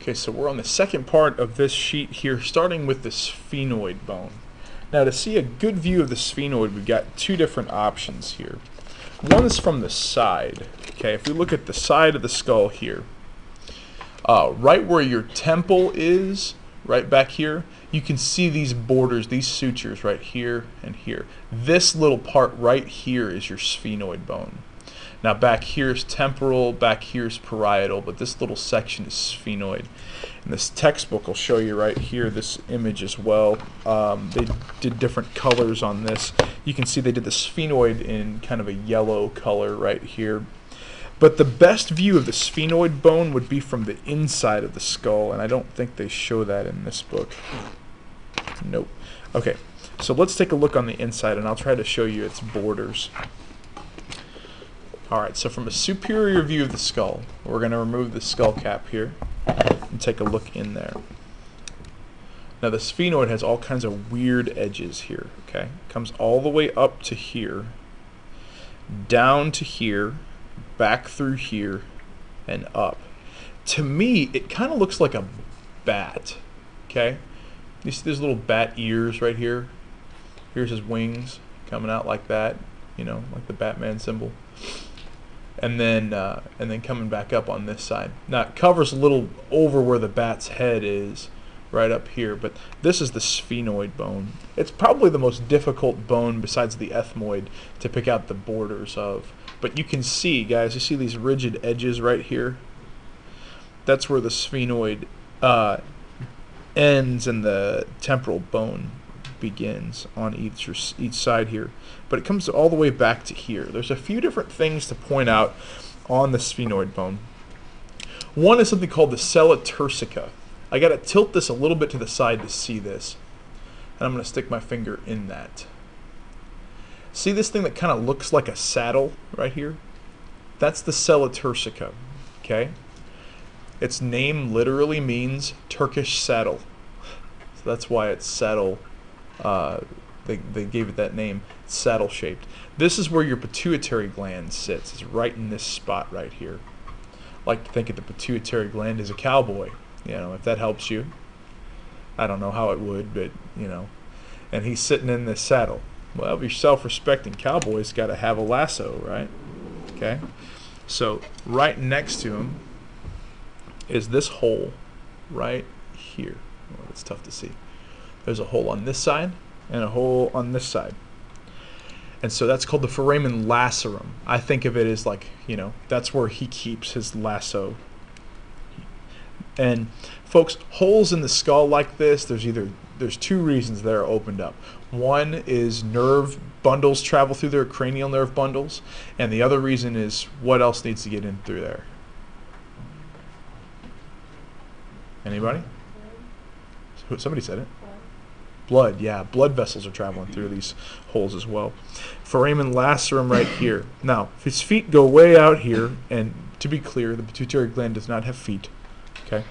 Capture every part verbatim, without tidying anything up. Okay, so we're on the second part of this sheet here, starting with the sphenoid bone. Now, to see a good view of the sphenoid, we've got two different options here. One is from the side. Okay, if we look at the side of the skull here, uh, right where your temple is, right back here, you can see these borders, these sutures right here and here. This little part right here is your sphenoid bone. Now back here is temporal, back here is parietal, but this little section is sphenoid. And this textbook will show you right here this image as well. Um, they did different colors on this. You can see they did the sphenoid in kind of a yellow color right here. But the best view of the sphenoid bone would be from the inside of the skull, and I don't think they show that in this book. Nope. Okay, so let's take a look on the inside, and I'll try to show you its borders. Alright, so from a superior view of the skull, we're going to remove the skull cap here and take a look in there. Now the sphenoid has all kinds of weird edges here, okay? Comes all the way up to here, down to here, back through here, and up. To me, it kind of looks like a bat, okay? You see those little bat ears right here? Here's his wings coming out like that, you know, like the Batman symbol. And then, uh, and then coming back up on this side. Now it covers a little over where the bat's head is, right up here. But this is the sphenoid bone. It's probably the most difficult bone besides the ethmoid to pick out the borders of. But you can see, guys, you see these rigid edges right here? That's where the sphenoid uh, ends and the temporal bone begins on each each side here, but it comes all the way back to here. There's a few different things to point out on the sphenoid bone. One is something called the sella turcica. I gotta tilt this a little bit to the side to see this, and I'm gonna stick my finger in that. See this thing that kind of looks like a saddle right here? That's the sella turcica. Okay, its name literally means Turkish saddle, so that's why it's saddle. Uh, they, they gave it that name, saddle shaped. This is where your pituitary gland sits. It's right in this spot right here. I like to think of the pituitary gland as a cowboy, you know, if that helps you. I don't know how it would, but you know. And he's sitting in this saddle. Well, if you're self-respecting cowboy's got to have a lasso, right? Okay. So right next to him is this hole right here. Well, it's tough to see. There's a hole on this side and a hole on this side. And so that's called the foramen lacerum. I think of it as like, you know, that's where he keeps his lasso. And folks, holes in the skull like this, there's either, there's two reasons they're opened up. One is nerve bundles travel through their cranial nerve bundles. And the other reason is what else needs to get in through there? Anybody? Somebody said it. Blood, yeah, blood vessels are traveling through these holes as well. Foramen lacerum right here. Now, his feet go way out here, and to be clear, the pituitary gland does not have feet, okay?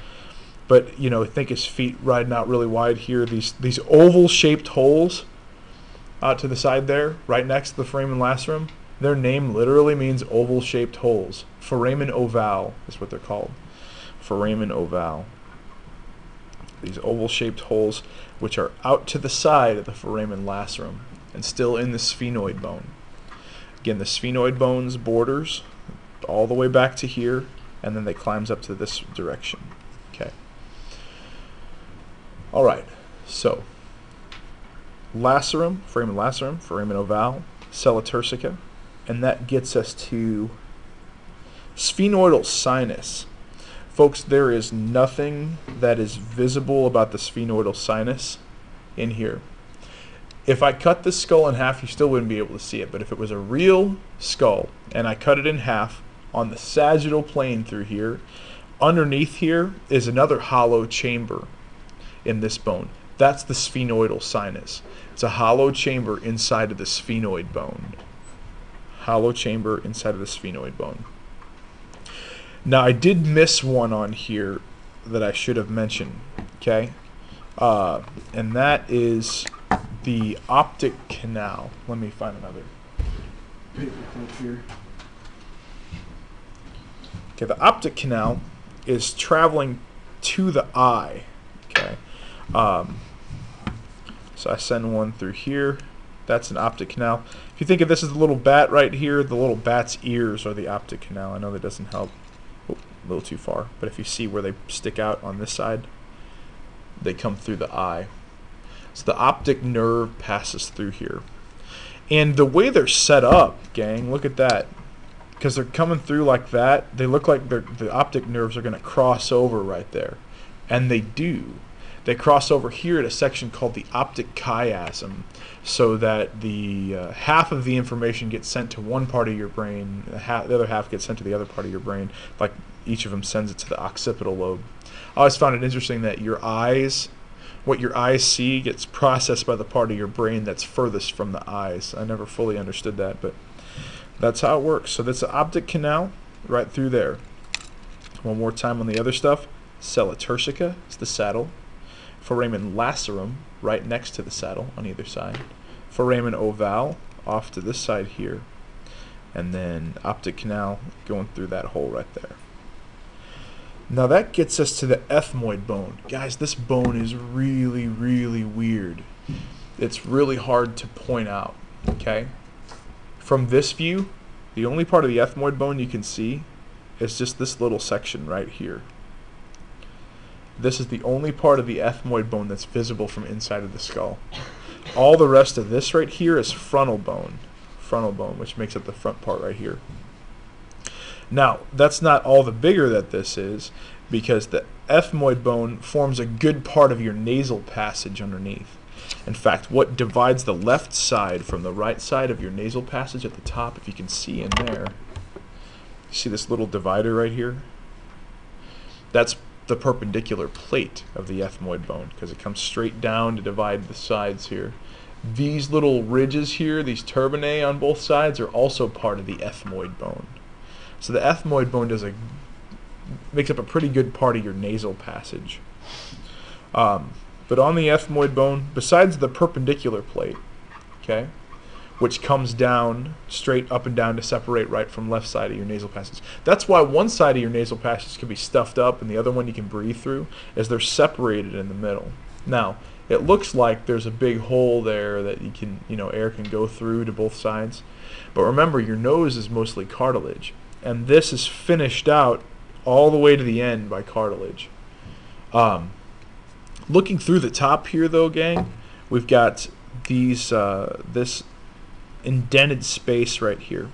But, you know, I think his feet riding out really wide here. These, these oval-shaped holes out to the side there, right next to the foramen lacerum, their name literally means oval-shaped holes. Foramen ovale is what they're called. Foramen ovale. These oval-shaped holes, which are out to the side of the foramen lacerum and still in the sphenoid bone. Again, the sphenoid bone's borders all the way back to here, and then they climbs up to this direction. Okay. All right. So, lacerum, foramen lacerum, foramen ovale, sella turcica, and that gets us to sphenoidal sinus. Folks, there is nothing that is visible about the sphenoidal sinus in here. If I cut this skull in half, you still wouldn't be able to see it. But if it was a real skull and I cut it in half on the sagittal plane through here, underneath here is another hollow chamber in this bone. That's the sphenoidal sinus. It's a hollow chamber inside of the sphenoid bone. Hollow chamber inside of the sphenoid bone. Now, I did miss one on here that I should have mentioned, okay? Uh, and that is the optic canal. Let me find another paper clip here. Okay, the optic canal is traveling to the eye. Okay, um, so I send one through here. That's an optic canal. If you think of this as the little bat right here, the little bat's ears are the optic canal. I know that doesn't help. Oh, a little too far. But if you see where they stick out on this side, they come through the eye. So the optic nerve passes through here. And the way they're set up, gang, look at that. Because they're coming through like that, they look like the optic nerves are going to cross over right there. And they do. They cross over here at a section called the optic chiasm, so that the uh, half of the information gets sent to one part of your brain, the, half, the other half gets sent to the other part of your brain, like each of them sends it to the occipital lobe. I always found it interesting that your eyes, what your eyes see gets processed by the part of your brain that's furthest from the eyes. I never fully understood that, but that's how it works. So that's the optic canal right through there. One more time on the other stuff. Sella turcica is the saddle. Foramen lacerum right next to the saddle on either side. Foramen ovale off to this side here. And then optic canal going through that hole right there. Now that gets us to the ethmoid bone. Guys, this bone is really, really weird. It's really hard to point out, okay? From this view, the only part of the ethmoid bone you can see is just this little section right here. This is the only part of the ethmoid bone that's visible from inside of the skull. All the rest of this right here is frontal bone, frontal bone, which makes up the front part right here. Now, that's not all the bigger that this is, because the ethmoid bone forms a good part of your nasal passage underneath. In fact, what divides the left side from the right side of your nasal passage at the top, if you can see in there, you see this little divider right here? That's the perpendicular plate of the ethmoid bone, because it comes straight down to divide the sides here. These little ridges here, these turbinae on both sides, are also part of the ethmoid bone. So the ethmoid bone does a makes up a pretty good part of your nasal passage. Um, but on the ethmoid bone, besides the perpendicular plate, okay, which comes down straight up and down to separate right from left side of your nasal passage. That's why one side of your nasal passage can be stuffed up and the other one you can breathe through, as they're separated in the middle. Now, it looks like there's a big hole there that you can, you know, air can go through to both sides. But remember, your nose is mostly cartilage, and this is finished out all the way to the end by cartilage. Um, looking through the top here, though, gang, we've got these uh, this indented space right here.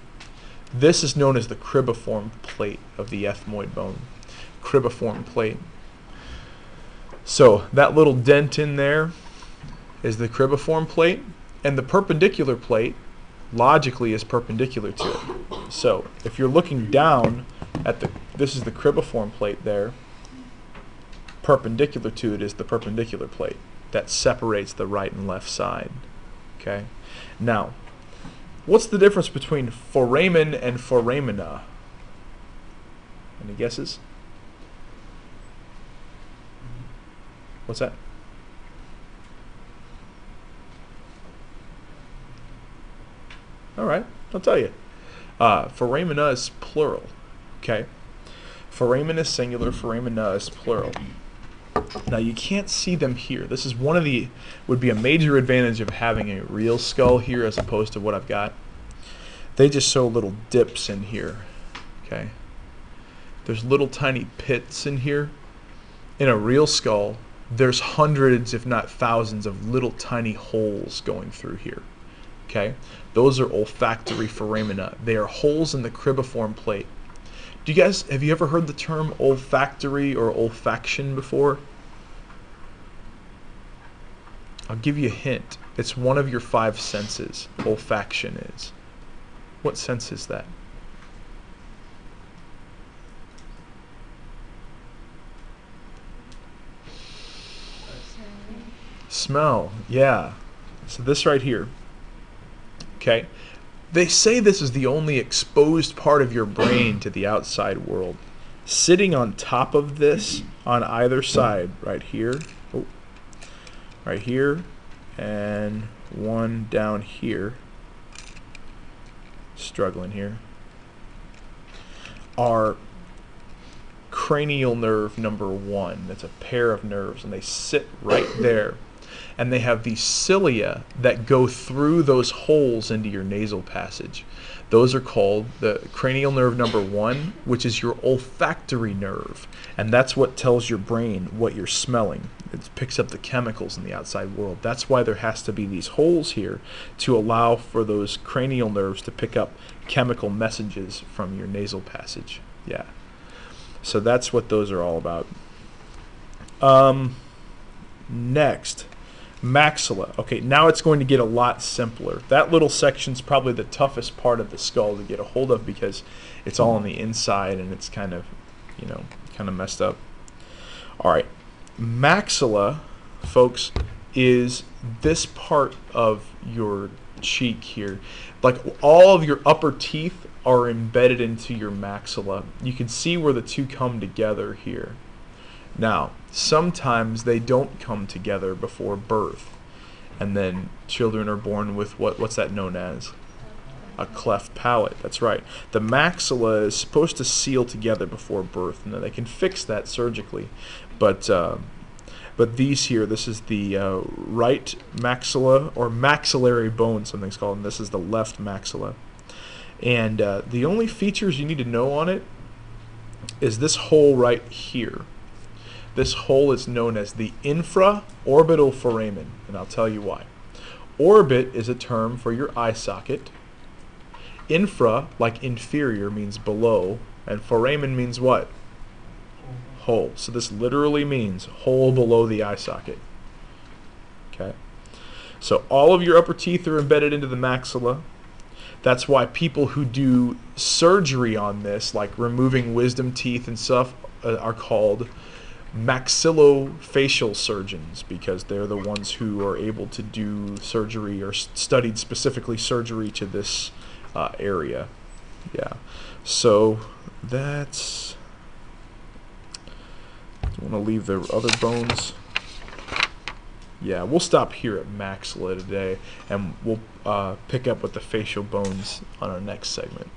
This is known as the cribriform plate of the ethmoid bone. Cribriform plate. So that little dent in there is the cribriform plate, and the perpendicular plate logically is perpendicular to it. So if you're looking down at the, this is the cribriform plate there, perpendicular to it is the perpendicular plate that separates the right and left side. Okay. Now, what's the difference between foramen and foramina? Any guesses? What's that? All right, I'll tell you. Uh, foramina is plural, okay? Foramen is singular, foramina is plural. Now you can't see them here. This is one of the, would be a major advantage of having a real skull here as opposed to what I've got. They just show little dips in here, okay? There's little tiny pits in here. In a real skull, there's hundreds, if not thousands, of little tiny holes going through here. Okay, those are olfactory foramina. They are holes in the cribriform plate. Do you guys, have you ever heard the term olfactory or olfaction before? I'll give you a hint. It's one of your five senses. Olfaction is. What sense is that? Smell. Smell, yeah. So this right here. Okay. They say this is the only exposed part of your brain to the outside world. Sitting on top of this, on either side, right here, oh, right here, and one down here, struggling here, are cranial nerve number one. That's a pair of nerves, and they sit right there. And they have these cilia that go through those holes into your nasal passage. Those are called the cranial nerve number one, which is your olfactory nerve. And that's what tells your brain what you're smelling. It picks up the chemicals in the outside world. That's why there has to be these holes here to allow for those cranial nerves to pick up chemical messages from your nasal passage. Yeah. So that's what those are all about. Um, next. Maxilla. Okay, now it's going to get a lot simpler. That little section's probably the toughest part of the skull to get a hold of because it's all on the inside and it's kind of, you know, kind of messed up. All right, maxilla, folks, is this part of your cheek here. Like all of your upper teeth are embedded into your maxilla. You can see where the two come together here. Now, sometimes they don't come together before birth, and then children are born with what, what's that known as? A cleft palate. That's right. The maxilla is supposed to seal together before birth, and then they can fix that surgically. But uh, but these here, this is the uh, right maxilla, or maxillary bone, something's called, and this is the left maxilla. And uh, the only features you need to know on it is this hole right here. This hole is known as the infraorbital foramen, and I'll tell you why. Orbit is a term for your eye socket. Infra, like inferior, means below, and foramen means what? Hole. So this literally means hole below the eye socket. Okay. So all of your upper teeth are embedded into the maxilla. That's why people who do surgery on this, like removing wisdom teeth and stuff, uh, are called maxillofacial surgeons, because they're the ones who are able to do surgery or studied specifically surgery to this uh, area. Yeah, so that's... I want to leave the other bones. Yeah, we'll stop here at maxilla today, and we'll uh, pick up with the facial bones on our next segment.